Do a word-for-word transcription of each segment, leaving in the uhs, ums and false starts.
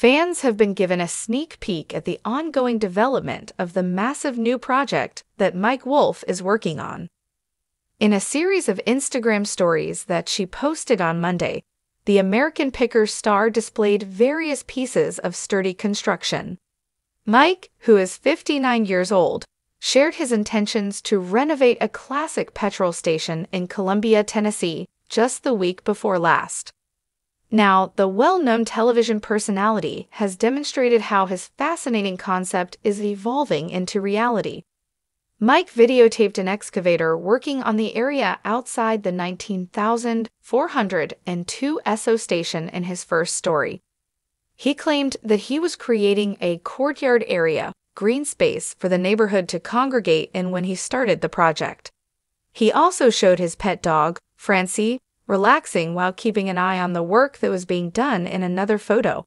Fans have been given a sneak peek at the ongoing development of the massive new project that Mike Wolfe is working on. In a series of Instagram stories that she posted on Monday, the American Pickers star displayed various pieces of sturdy construction. Mike, who is fifty-nine years old, shared his intentions to renovate a classic petrol station in Columbia, Tennessee, just the week before last. Now, the well-known television personality has demonstrated how his fascinating concept is evolving into reality. Mike videotaped an excavator working on the area outside the nineteen thousand four hundred two Esso station in his first story. He claimed that he was creating a courtyard area, green space for the neighborhood to congregate in when he started the project. He also showed his pet dog, Francie, relaxing while keeping an eye on the work that was being done in another photo.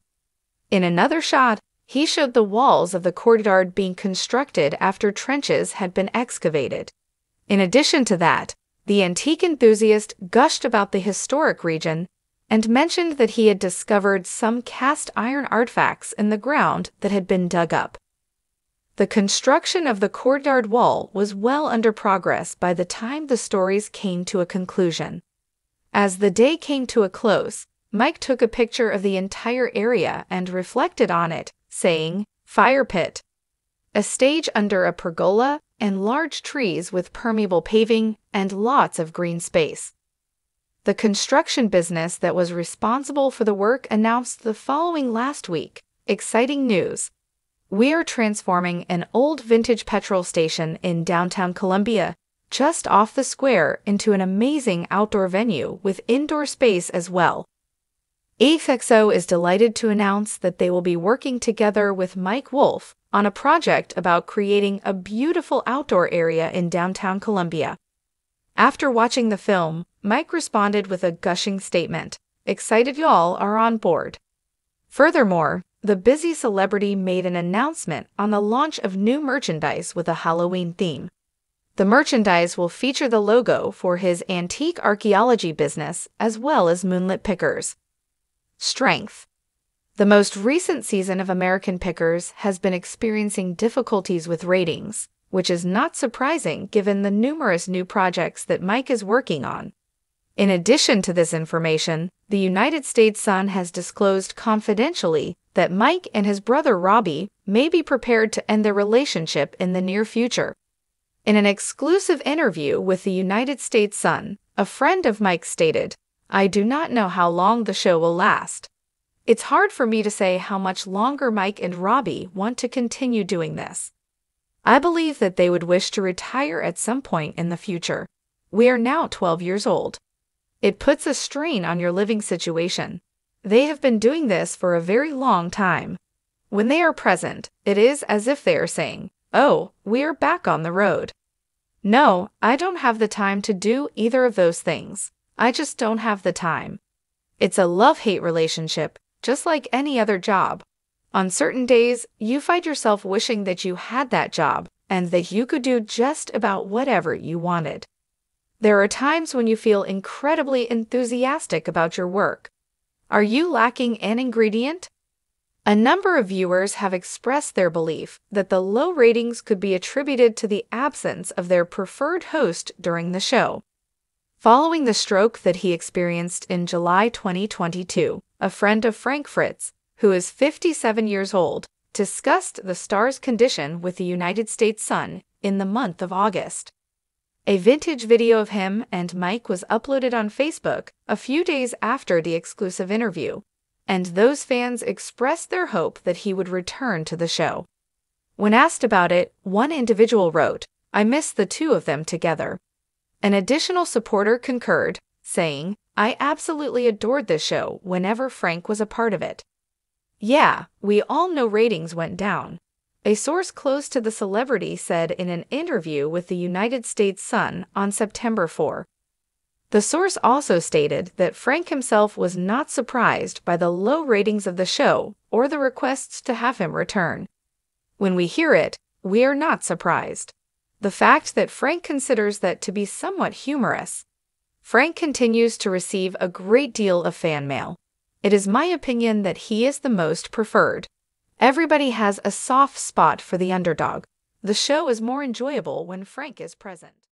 In another shot, he showed the walls of the courtyard being constructed after trenches had been excavated. In addition to that, the antique enthusiast gushed about the historic region and mentioned that he had discovered some cast iron artifacts in the ground that had been dug up. The construction of the courtyard wall was well under progress by the time the stories came to a conclusion. As the day came to a close, Mike took a picture of the entire area and reflected on it, saying, "Fire pit. A stage under a pergola and large trees with permeable paving and lots of green space." The construction business that was responsible for the work announced the following last week, "Exciting news. We are transforming an old vintage petrol station in downtown Columbia, just off the square, into an amazing outdoor venue with indoor space as well." A F X O is delighted to announce that they will be working together with Mike Wolfe on a project about creating a beautiful outdoor area in downtown Columbia. After watching the film, Mike responded with a gushing statement, "Excited y'all are on board." Furthermore, the busy celebrity made an announcement on the launch of new merchandise with a Halloween theme. The merchandise will feature the logo for his antique archaeology business as well as Moonlit Pickers. Strength. The most recent season of American Pickers has been experiencing difficulties with ratings, which is not surprising given the numerous new projects that Mike is working on. In addition to this information, the United States Sun has disclosed confidentially that Mike and his brother Robbie may be prepared to end their relationship in the near future. In an exclusive interview with the United States Sun, a friend of Mike stated, "I do not know how long the show will last. It's hard for me to say how much longer Mike and Robbie want to continue doing this. I believe that they would wish to retire at some point in the future. We are now twelve years old. It puts a strain on your living situation. They have been doing this for a very long time. When they are present, it is as if they are saying, 'Oh, we are back on the road.' No, I don't have the time to do either of those things. I just don't have the time. It's a love-hate relationship, just like any other job. On certain days, you find yourself wishing that you had that job and that you could do just about whatever you wanted. There are times when you feel incredibly enthusiastic about your work. Are you lacking an ingredient?" A number of viewers have expressed their belief that the low ratings could be attributed to the absence of their preferred host during the show. Following the stroke that he experienced in July twenty twenty-two, a friend of Frank Fritz, who is fifty-seven years old, discussed the star's condition with the United States Sun in the month of August. A vintage video of him and Mike was uploaded on Facebook a few days after the exclusive interview, and those fans expressed their hope that he would return to the show. When asked about it, one individual wrote, "I miss the two of them together." An additional supporter concurred, saying, "I absolutely adored this show whenever Frank was a part of it." Yeah, we all know ratings went down. A source close to the celebrity said in an interview with the United States Sun on September fourth. The source also stated that Frank himself was not surprised by the low ratings of the show or the requests to have him return. "When we hear it, we are not surprised. The fact that Frank considers that to be somewhat humorous." Frank continues to receive a great deal of fan mail. it is my opinion that he is the most preferred. Everybody has a soft spot for the underdog. The show is more enjoyable when Frank is present.